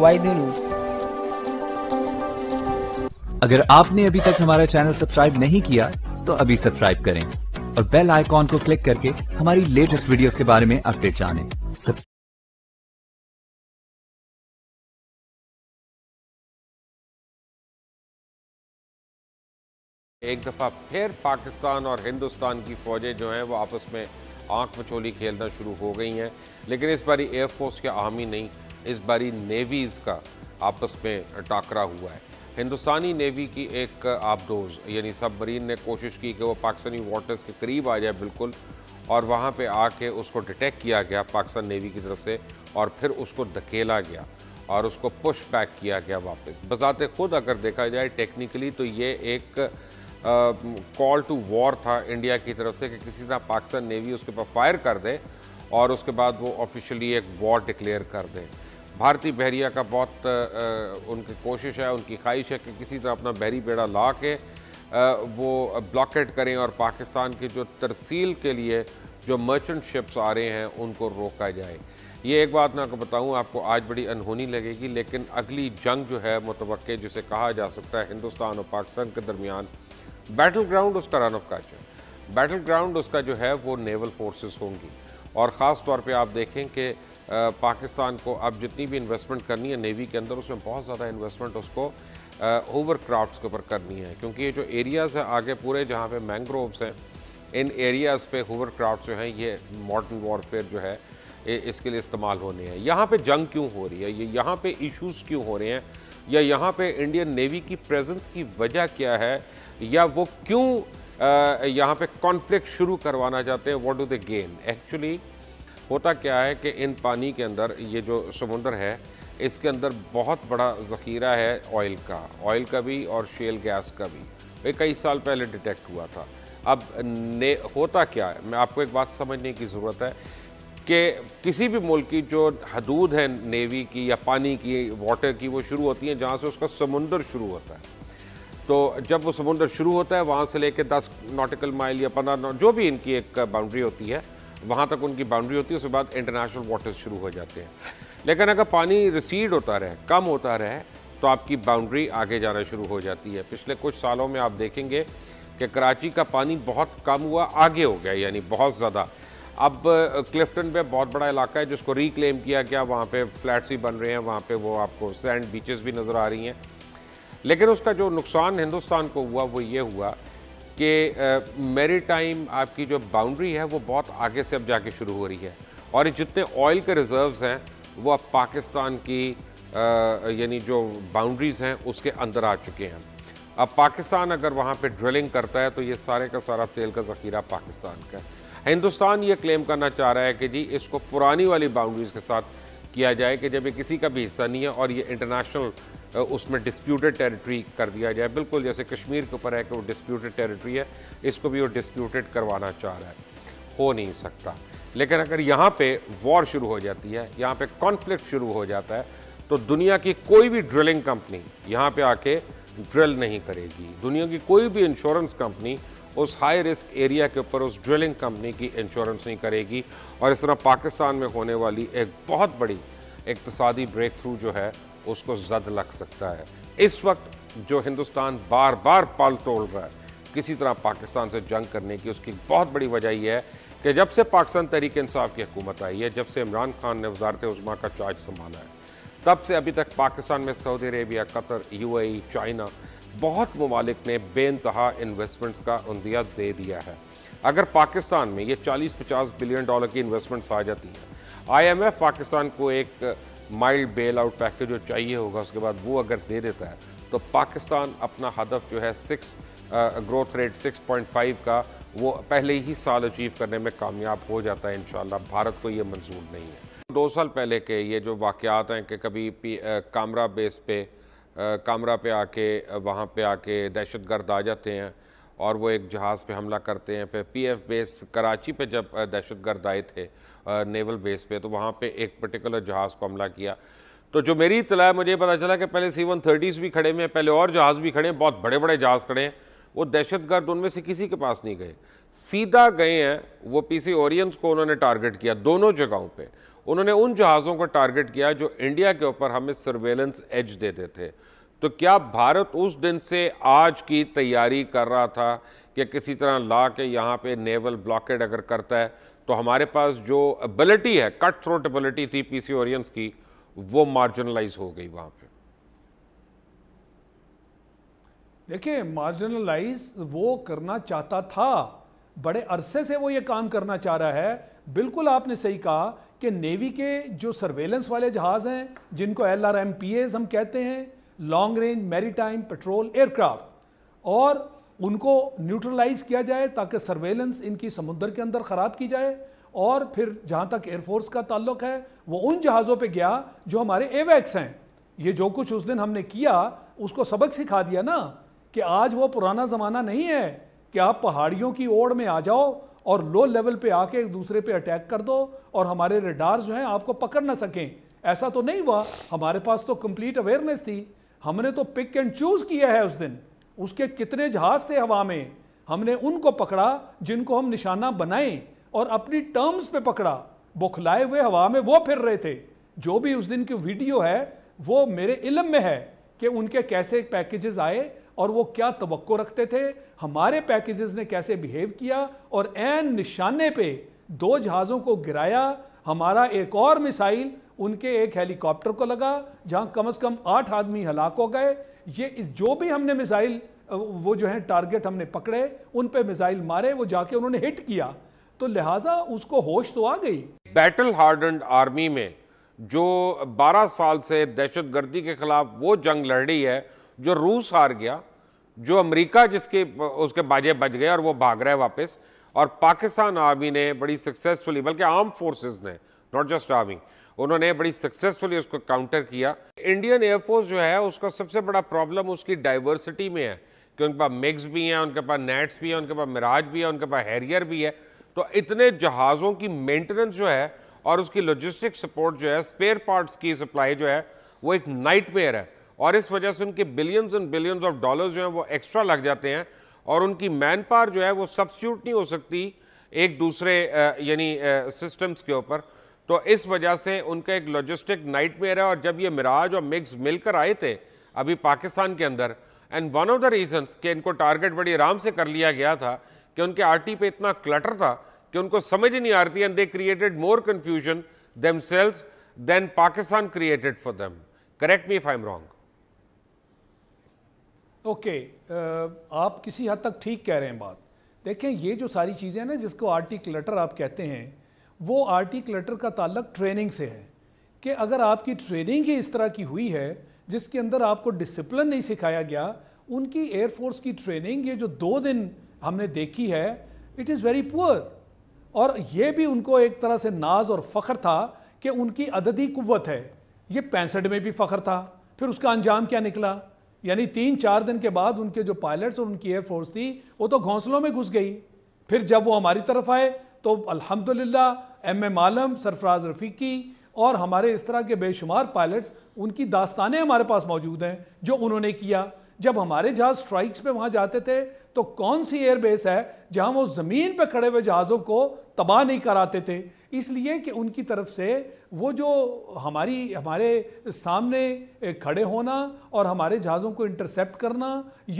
Why the news. अगर आपने अभी तक हमारा चैनल सब्सक्राइब नहीं किया तो अभी सब्सक्राइब करें और बेल आइकॉन को क्लिक करके हमारी लेटेस्ट वीडियोस के बारे में अपडेट जानें। एक दफ़ा फिर पाकिस्तान और हिंदुस्तान की फ़ौजें जो हैं वो आपस में आंख मचोली खेलना शुरू हो गई हैं, लेकिन इस बारी एयरफोर्स के आर्मी नहीं, इस बारी नेवीज़ का आपस में टाकरा हुआ है। हिंदुस्तानी नेवी की एक आबडोज़ यानी सबमरीन ने कोशिश की कि वो पाकिस्तानी वाटर्स के करीब आ जाए बिल्कुल, और वहाँ पे आके उसको डिटेक्ट किया गया पाकिस्तान नेवी की तरफ से, और फिर उसको धकेला गया और उसको पुश बैक किया गया वापस। बजाते खुद अगर देखा जाए टेक्निकली तो ये एक कॉल टू वॉर था इंडिया की तरफ से कि किसी तरह पाकिस्तान नेवी उसके ऊपर फायर कर दे और उसके बाद वो ऑफिशियली एक वॉर डिक्लेयर कर दे। भारतीय बहरिया का बहुत उनकी कोशिश है, उनकी ख्वाहिश है कि किसी तरह अपना बहरी बेड़ा ला के वो ब्लॉकेट करें और पाकिस्तान के जो तरसील के लिए जो मर्चेंट शिप्स आ रहे हैं उनको रोका जाए। ये एक बात मैं आपको बताऊँ, आपको आज बड़ी अनहोनी लगेगी, लेकिन अगली जंग जो है मुतवक्के, जिसे कहा जा सकता है हिंदुस्तान और पाकिस्तान के दरमियान बैटल ग्राउंड, उसका रन ऑफ काज है, बैटल ग्राउंड उसका जो है वो नेवल फोर्सेस होंगी। और ख़ास तौर पे आप देखें कि पाकिस्तान को अब जितनी भी इन्वेस्टमेंट करनी है नेवी के अंदर, उसमें बहुत ज़्यादा इन्वेस्टमेंट उसको ओवरक्राफ्ट्स के ऊपर करनी है, क्योंकि ये जो एरियाज़ हैं आगे पूरे जहाँ पे मैंग्रोव्स हैं, इन एरियाज़ पे ओवरक्राफ्ट्स जो हैं ये मॉडर्न वॉरफेयर जो है इसके लिए इस्तेमाल होने हैं। यहाँ पर जंग क्यों हो रही है, ये यहाँ पर इशूज़ क्यों हो रहे हैं, या यहाँ पे इंडियन नेवी की प्रेजेंस की वजह क्या है, या वो क्यों यहाँ पे कॉन्फ्लिक्ट शुरू करवाना चाहते हैं, what do they gain. Actually होता क्या है कि इन पानी के अंदर, ये जो समुंदर है इसके अंदर बहुत बड़ा ज़ख़ीरा है ऑयल का भी और शेल गैस का भी। ये कई साल पहले डिटेक्ट हुआ था। अब होता क्या है, मैं आपको एक बात समझने की ज़रूरत है कि किसी भी मुल्क की जो हदूद है नेवी की या पानी की, वाटर की, वो शुरू होती है जहाँ से उसका समुंदर शुरू होता है। तो जब वो समुंदर शुरू होता है वहाँ से लेकर 10 नॉटिकल माइल या 15 जो भी इनकी एक बाउंड्री होती है वहाँ तक उनकी बाउंड्री होती है, उसके बाद इंटरनेशनल वाटर्स शुरू हो जाते हैं। लेकिन अगर पानी रिसीड होता रहे, कम होता रहे, तो आपकी बाउंड्री आगे जाना शुरू हो जाती है। पिछले कुछ सालों में आप देखेंगे कि कराची का पानी बहुत कम हुआ, आगे हो गया, यानी बहुत ज़्यादा। अब क्लिफ्टन पे बहुत बड़ा इलाका है जिसको रिक्लेम किया गया, वहाँ पे फ्लैट्स भी बन रहे हैं, वहाँ पे वो आपको सैंड बीचेस भी नज़र आ रही हैं। लेकिन उसका जो नुकसान हिंदुस्तान को हुआ वो ये हुआ कि मैरीटाइम आपकी जो बाउंड्री है वो बहुत आगे से अब जाके शुरू हो रही है, और जितने ऑयल के रिज़र्व्स हैं वो अब पाकिस्तान की यानी जो बाउंड्रीज़ हैं उसके अंदर आ चुके हैं। अब पाकिस्तान अगर वहाँ पर ड्रिलिंग करता है तो ये सारे का सारा तेल का ज़ख़ीरा पाकिस्तान का है। हिंदुस्तान ये क्लेम करना चाह रहा है कि जी इसको पुरानी वाली बाउंड्रीज़ के साथ किया जाए कि जब ये किसी का भी हिस्सा नहीं है और ये इंटरनेशनल उसमें डिस्प्यूटेड टेरिटरी कर दिया जाए, बिल्कुल जैसे कश्मीर के ऊपर है कि वो डिस्प्यूटेड टेरिटरी है, इसको भी वो डिस्प्यूटेड करवाना चाह रहा है, हो नहीं सकता। लेकिन अगर यहाँ पे वॉर शुरू हो जाती है, यहाँ पे कॉन्फ्लिक्ट शुरू हो जाता है, तो दुनिया की कोई भी ड्रिलिंग कंपनी यहाँ पे आके ड्रिल नहीं करेगी, दुनिया की कोई भी इंश्योरेंस कंपनी उस हाई रिस्क एरिया के ऊपर उस ड्रिलिंग कंपनी की इंश्योरेंस नहीं करेगी। और इस तरह पाकिस्तान में होने वाली एक बहुत बड़ी इक्तसादी ब्रेक थ्रू जो है उसको जद लग सकता है। इस वक्त जो हिंदुस्तान बार बार पाल तोड़ रहा है किसी तरह पाकिस्तान से जंग करने की, उसकी बहुत बड़ी वजह यह है कि जब से पाकिस्तान तहरीक इंसाफ की हुकूमत आई है, जब से इमरान खान ने वजारत उज़्मा का चार्ज संभाला है, तब से अभी तक पाकिस्तान में Saudi Arabia, Qatar, UAE, China, बहुत ममालिक ने बेइंतहा इन्वेस्टमेंट्स का उंदिया दे दिया है। अगर पाकिस्तान में ये 40-50 बिलियन डॉलर की इन्वेस्टमेंट्स आ जाती हैं, IMF पाकिस्तान को एक माइल्ड बेल आउट पैकेज जो चाहिए होगा उसके बाद वो अगर दे देता है, तो पाकिस्तान अपना हदफ जो है ग्रोथ रेट 6.5 का वो पहले ही साल अचीव करने में कामयाब हो जाता है इंशाल्लाह। भारत को ये मंजूर नहीं है। 2 साल पहले के ये जो वाक़यात हैं कि कभी कामरा बेस पे वहाँ पे आके दहशतगर्द आ जाते हैं और वो एक जहाज़ पे हमला करते हैं, फिर PF बेस कराची पे जब दहशतगर्द आए थे नेवल बेस पे, तो वहाँ पे एक पर्टिकुलर जहाज़ को हमला किया। तो जो मेरी इतला है, मुझे पता चला कि पहले C-130s भी खड़े हुए हैं, पहले और जहाज़ भी खड़े हैं, बहुत बड़े बड़े जहाज़ खड़े हैं। वो दहशतगर्द उनमें से किसी के पास नहीं गए, सीधा गए हैं वो PC Orions को उन्होंने टारगेट किया दोनों जगहों पर। उन्होंने उन जहाज़ों को टारगेट किया जो इंडिया के ऊपर हमें सर्वेलेंस एज देते थे। तो क्या भारत उस दिन से आज की तैयारी कर रहा था कि किसी तरह ला के यहाँ पे नेवल ब्लॉकेड अगर करता है तो हमारे पास जो एबिलिटी है, कट थ्रोट एबिलिटी थी पीसी ओरियंस की, वो मार्जिनलाइज हो गई वहाँ पे? देखिए, मार्जिनलाइज वो करना चाहता था, बड़े अरसे से वो ये काम करना चाह रहा है। बिल्कुल आपने सही कहा कि नेवी के जो सर्वेलेंस वाले जहाज़ हैं, जिनको LRMPs हम कहते हैं, long range maritime patrol aircraft, और उनको न्यूट्रलाइज किया जाए ताकि सर्वेलेंस इनकी समुद्र के अंदर ख़राब की जाए। और फिर जहाँ तक एयरफोर्स का ताल्लुक है, वो उन जहाज़ों पे गया जो हमारे AWACS हैं। ये जो कुछ उस दिन हमने किया उसको सबक सिखा दिया ना, कि आज वो पुराना ज़माना नहीं है कि आप पहाड़ियों की ओर में आ जाओ और लो लेवल पे आके एक दूसरे पे अटैक कर दो और हमारे रडार जो हैं आपको पकड़ ना सकें। ऐसा तो नहीं हुआ, हमारे पास तो कंप्लीट अवेयरनेस थी। हमने तो पिक एंड चूज़ किया है उस दिन, उसके कितने जहाज़ थे हवा में, हमने उनको पकड़ा जिनको हम निशाना बनाएं और अपनी टर्म्स पे पकड़ा। बौखलाए हुए हवा में वो फिर रहे थे। जो भी उस दिन की वीडियो है वो मेरे इल्म में है कि उनके कैसे पैकेजेस आए और वो क्या तवक्को रखते थे, हमारे पैकेजेस ने कैसे बिहेव किया और एन निशाने पे दो जहाज़ों को गिराया। हमारा एक और मिसाइल उनके एक हेलीकॉप्टर को लगा जहाँ कम से कम 8 आदमी हलाक हो गए। ये जो भी हमने मिसाइल वो जो है टारगेट हमने पकड़े, उन पे मिसाइल मारे, वो जाके उन्होंने हिट किया। तो लिहाजा उसको होश तो आ गई। बैटल हार्डन्ड आर्मी में जो 12 साल से दहशतगर्दी के खिलाफ वो जंग लड़ रही है, जो रूस हार गया, जो अमेरिका जिसके उसके बाजे बज गए और वो भाग रहा है वापस, और पाकिस्तान आर्मी ने बड़ी सक्सेसफुली, बल्कि आर्म फोर्सेस ने, नॉट जस्ट आर्मी, उन्होंने बड़ी सक्सेसफुली उसको काउंटर किया। इंडियन एयरफोर्स जो है उसका सबसे बड़ा प्रॉब्लम उसकी डाइवर्सिटी में है कि उनके पास मिक्स भी हैं, उनके पास नेट्स भी हैं, उनके पास मिराज भी है, उनके पास हैरियर भी है। तो इतने जहाज़ों की मेंटेनेंस जो है और उसकी लॉजिस्टिक सपोर्ट जो है, स्पेयर पार्ट्स की सप्लाई जो है, वो एक नाइटमेयर है। और इस वजह से उनके billions and billions of dollars जो हैं वो एक्स्ट्रा लग जाते हैं और उनकी मैन पावर जो है वो सब्स्टिट्यूट नहीं हो सकती एक दूसरे यानी सिस्टम्स के ऊपर। तो इस वजह से उनका एक लॉजिस्टिक नाइटमेयर है। और जब ये मिराज और मिक्स मिलकर आए थे अभी पाकिस्तान के अंदर, and one of the reasons कि इनको टारगेट बड़ी आराम से कर लिया गया था कि उनके आरटी पे इतना क्लटर था कि उनको समझ ही नहीं आ रही, and they created more confusion themselves than Pakistan created for them. Correct me if I am wrong. Okay, आप किसी हद तक ठीक कह रहे हैं बात। देखें, ये जो सारी चीज़ें ना जिसको आरटी क्लटर आप कहते हैं, वो आरटी क्लटर का ताल्लुक ट्रेनिंग से है कि अगर आपकी ट्रेनिंग ही इस तरह की हुई है जिसके अंदर आपको डिसिप्लिन नहीं सिखाया गया। उनकी एयरफोर्स की ट्रेनिंग ये जो 2 दिन हमने देखी है, इट इज़ वेरी पुअर। और ये भी उनको एक तरह से नाज और फ़ख्र था कि उनकी अददी कुव्वत है। ये 65 में भी फ़ख्र था, फिर उसका अंजाम क्या निकला? यानी 3-4 दिन के बाद उनके जो पायलट्स और उनकी एयरफोर्स थी वो तो घोंसलों में घुस गई। फिर जब वो हमारी तरफ आए तो अल्हम्दुलिल्लाह MM आलम, सरफराज रफ़ीकी और हमारे इस तरह के बेशुमार पायलट्स, उनकी दास्तानें हमारे पास मौजूद हैं जो उन्होंने किया। जब हमारे जहाज़ स्ट्राइक्स पे वहाँ जाते थे तो कौन सी एयरबेस है जहाँ वो ज़मीन पे खड़े हुए जहाज़ों को तबाह नहीं कराते थे? इसलिए कि उनकी तरफ से वो जो हमारे सामने खड़े होना और हमारे जहाज़ों को इंटरसेप्ट करना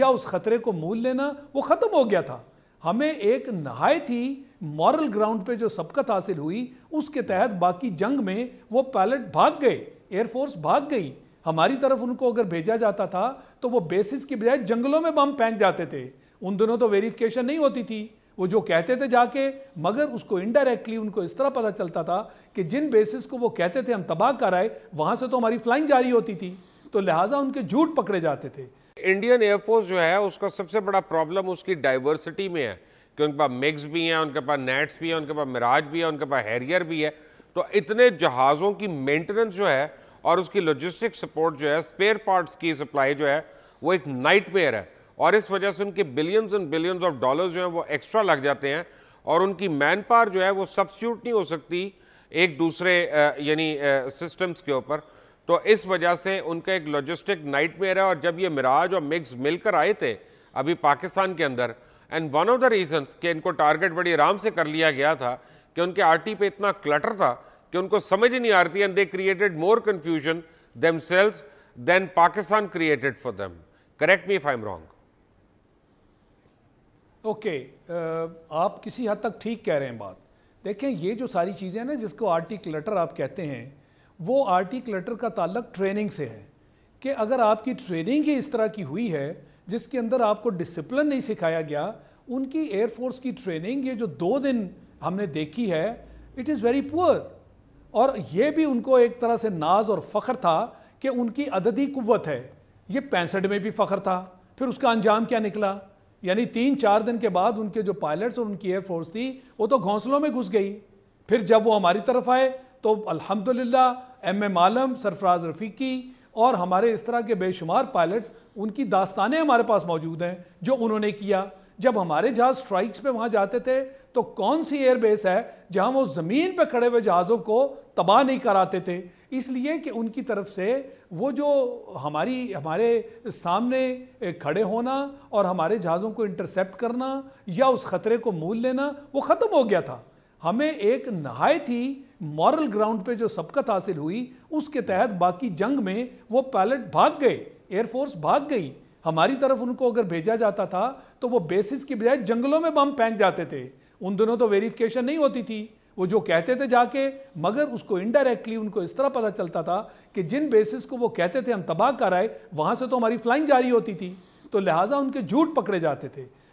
या उस ख़तरे को मोल लेना, वो ख़त्म हो गया था। हमें एक नहायत ही मॉरल ग्राउंड पे जो सबकत हासिल हुई, उसके तहत बाकी जंग में वो पायलट भाग गए, एयरफोर्स भाग गई। हमारी तरफ उनको अगर भेजा जाता था तो वो बेसिस की बजाय जंगलों में बम फेंक जाते थे। उन दिनों तो वेरिफिकेशन नहीं होती थी, वो जो कहते थे जाके, मगर उसको इनडायरेक्टली उनको इस तरह पता चलता था कि जिन बेसिस को वो कहते थे हम तबाह कराए, वहाँ से तो हमारी फ्लाइंग जारी होती थी। तो लिहाजा उनके झूठ पकड़े जाते थे। इंडियन एयरफोर्स जो है उसका सबसे बड़ा प्रॉब्लम उसकी डाइवर्सिटी में है कि उनके पास मिक्स भी हैं, उनके पास नेट्स भी हैं, उनके पास मिराज भी है, उनके पास हैरियर भी है। तो इतने जहाज़ों की मेंटेनेंस जो है और उसकी लॉजिस्टिक सपोर्ट जो है, स्पेयर पार्ट्स की सप्लाई जो है, वो एक नाइटमेयर है। और इस वजह से उनके billions and billions of dollars जो हैं वो एक्स्ट्रा लग जाते हैं और उनकी मैन पावर जो है वो सब्स्टिट्यूट नहीं हो सकती एक दूसरे यानी सिस्टम्स के ऊपर। तो इस वजह से उनका एक लॉजिस्टिक नाइटमेयर है। और जब ये मिराज और मिक्स मिलकर आए थे अभी पाकिस्तान के अंदर, and one of the reasons कि इनको टारगेट बड़ी आराम से कर लिया गया था कि उनके आरटी पे इतना क्लटर था कि उनको समझ ही नहीं आ रही, and they created more confusion themselves than Pakistan created for them. Correct me if I am wrong. Okay, आप किसी हद तक ठीक कह रहे हैं बात। देखें, ये जो सारी चीज़ें ना जिसको आर्टी क्लटर आप कहते हैं, वो आर्टी क्लटर का ताल्लुक ट्रेनिंग से है कि अगर आपकी ट्रेनिंग ही इस तरह की हुई है जिसके अंदर आपको डिसिप्लिन नहीं सिखाया गया। उनकी एयरफोर्स की ट्रेनिंग ये जो 2 दिन हमने देखी है, इट इज़ वेरी पुअर। और ये भी उनको एक तरह से नाज और फ़ख्र था कि उनकी अददी कुव्वत है। ये 65 में भी फ़ख्र था, फिर उसका अंजाम क्या निकला? यानी 3-4 दिन के बाद उनके जो पायलट्स और उनकी एयरफोर्स थी वो तो घोंसलों में घुस गई। फिर जब वो हमारी तरफ आए तो अल्हम्दुलिल्लाह MM आलम, सरफराज रफ़ीकी और हमारे इस तरह के बेशुमार पायलट्स, उनकी दास्तानें हमारे पास मौजूद हैं जो उन्होंने किया। जब हमारे जहाज़ स्ट्राइक्स पे वहाँ जाते थे तो कौन सी एयरबेस है जहाँ वो ज़मीन पे खड़े हुए जहाज़ों को तबाह नहीं कराते थे? इसलिए कि उनकी तरफ से वो जो हमारे सामने खड़े होना और हमारे जहाज़ों को इंटरसेप्ट करना या उस ख़तरे को मोल लेना, वो ख़त्म हो गया था। हमें एक नहायत ही मॉरल ग्राउंड पे जो सबकत हासिल हुई, उसके तहत बाकी जंग में वो पायलट भाग गए, एयरफोर्स भाग गई। हमारी तरफ उनको अगर भेजा जाता था तो वो बेसिस की बजाय जंगलों में बम फेंक जाते थे। उन दिनों तो वेरिफिकेशन नहीं होती थी, वो जो कहते थे जाके, मगर उसको इनडायरेक्टली उनको इस तरह पता चलता था कि जिन बेसिस को वो कहते थे हम तबाह कराए, वहाँ से तो हमारी फ्लाइंग जारी होती थी। तो लिहाजा उनके झूठ पकड़े जाते थे।